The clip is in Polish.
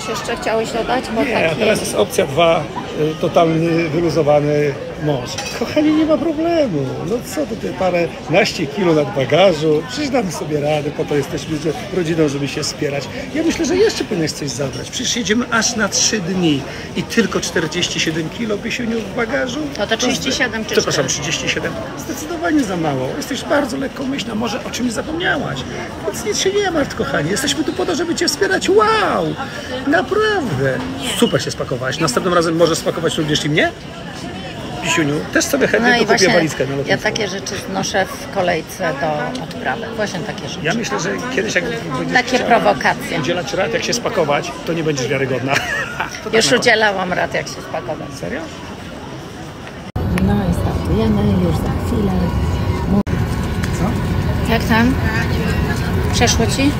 coś jeszcze chciałeś dodać? Bo nie, tak teraz jest opcja 2, totalny, wyluzowany mąż. Kochani, nie ma problemu. No co tutaj parę naście kilo nad bagażu, przecież damy sobie radę, po to jesteśmy rodziną, żeby się wspierać. Ja myślę, że jeszcze powinieneś coś zabrać. Przecież jedziemy aż na 3 dni i tylko 47 kilo by się niósł w bagażu. No to 37 czy 4? Przepraszam, 37. Zdecydowanie za mało. Jesteś bardzo lekkomyślna, może o czymś zapomniałaś. Więc nic się nie martw, kochani. Jesteśmy tu po to, żeby cię wspierać. Wow! Naprawdę! Super się spakowałaś. Następnym razem możesz spakować również i mnie? Pisiuniu, też sobie chętnie no kupię walizkę na lotnisku. Ja takie rzeczy noszę w kolejce do odprawy. Właśnie takie rzeczy. Ja myślę, że kiedyś jak będziesz takie prowokacje. Udzielać rad, jak się spakować, to nie będziesz wiarygodna. Już udzielałam rad, jak się spakować. Serio? No i startujemy już za chwilę. Co? Jak tam? Przeszło ci?